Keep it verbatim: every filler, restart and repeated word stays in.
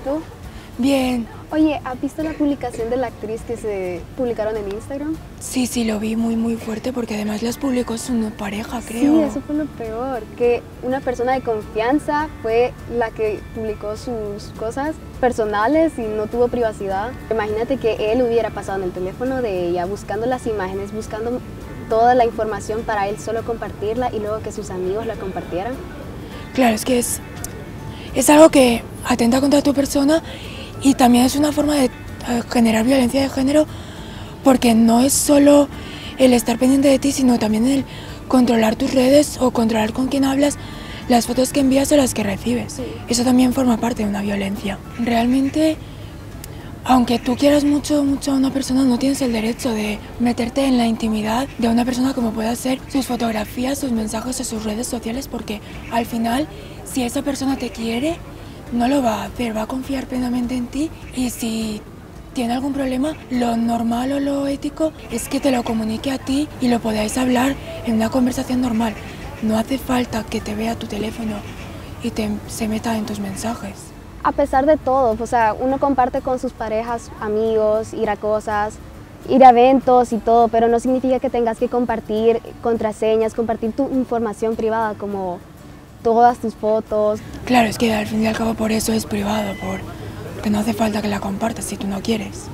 tú? Bien. Oye, ¿has visto la publicación de la actriz que se publicaron en Instagram? Sí, sí, lo vi muy, muy fuerte porque además las publicó su pareja, creo. Sí, eso fue lo peor, que una persona de confianza fue la que publicó sus cosas personales y no tuvo privacidad. Imagínate que él hubiera pasado en el teléfono de ella buscando las imágenes, buscando toda la información para él solo compartirla y luego que sus amigos la compartieran. Claro, es que es, es algo que atenta contra tu persona. Y también es una forma de generar violencia de género, porque no es solo el estar pendiente de ti, sino también el controlar tus redes o controlar con quién hablas, las fotos que envías o las que recibes. Sí. Eso también forma parte de una violencia. Realmente, aunque tú quieras mucho, mucho a una persona, no tienes el derecho de meterte en la intimidad de una persona como pueda ser sus fotografías, sus mensajes o sus redes sociales, porque al final, si esa persona te quiere, no lo va a hacer, va a confiar plenamente en ti y si tiene algún problema, lo normal o lo ético es que te lo comunique a ti y lo podáis hablar en una conversación normal. No hace falta que te vea tu teléfono y te, se meta en tus mensajes. A pesar de todo, o sea, uno comparte con sus parejas, amigos, ir a cosas, ir a eventos y todo, pero no significa que tengas que compartir contraseñas, compartir tu información privada como todas tus fotos. Claro, es que al fin y al cabo por eso es privado, porque no hace falta que la compartas si tú no quieres.